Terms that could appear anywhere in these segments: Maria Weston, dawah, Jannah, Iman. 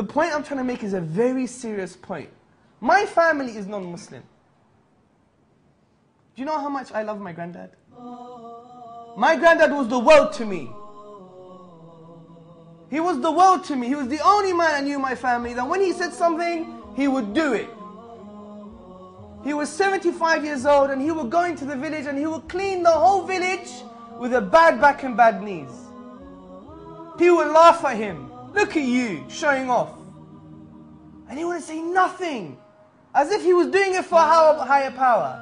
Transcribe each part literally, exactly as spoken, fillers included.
the point I'm trying to make is a very serious point. My family is non-Muslim. Do you know how much I love my granddad? My granddad was the world to me. He was the world to me. He was the only man I knew in my family that when he said something, he would do it. He was seventy-five years old and he would go into the village and he would clean the whole village with a bad back and bad knees. People would laugh at him. Look at you, showing off. And he wouldn't say nothing. As if he was doing it for a higher power.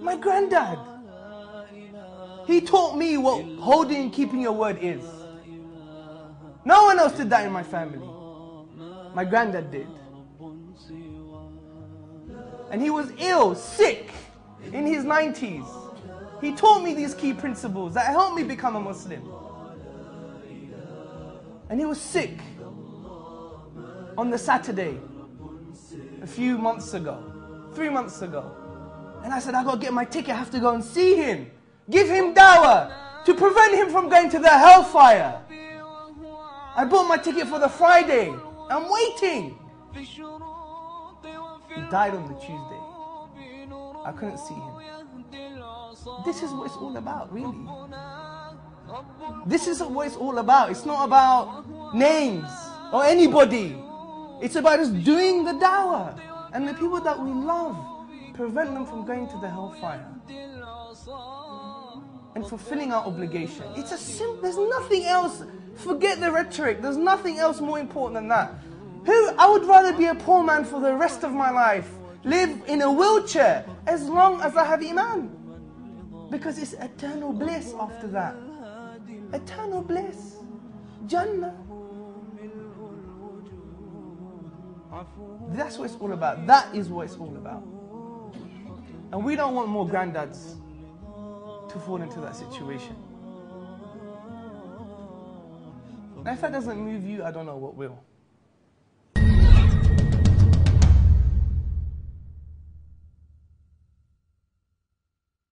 My granddad. He taught me what holding and keeping your word is. No one else did that in my family. My granddad did. And he was ill, sick, in his nineties. He taught me these key principles that helped me become a Muslim. And he was sick on the Saturday a few months ago, three months ago. And I said, I've got to get my ticket, I have to go and see him. Give him dawah to prevent him from going to the hellfire. I bought my ticket for the Friday. I'm waiting. He died on the Tuesday. I couldn't see him. This is what it's all about, really. This is what it's all about. It's not about names or anybody. It's about us doing the dawah. And the people that we love, prevent them from going to the hellfire. And fulfilling our obligation. It's a simple, there's nothing else. Forget the rhetoric. There's nothing else more important than that. Who, I would rather be a poor man for the rest of my life, live in a wheelchair, as long as I have Iman. Because it's eternal bliss after that. Eternal bliss. Jannah. That's what it's all about. That is what it's all about. And we don't want more granddads to fall into that situation. Now, if that doesn't move you, I don't know what will.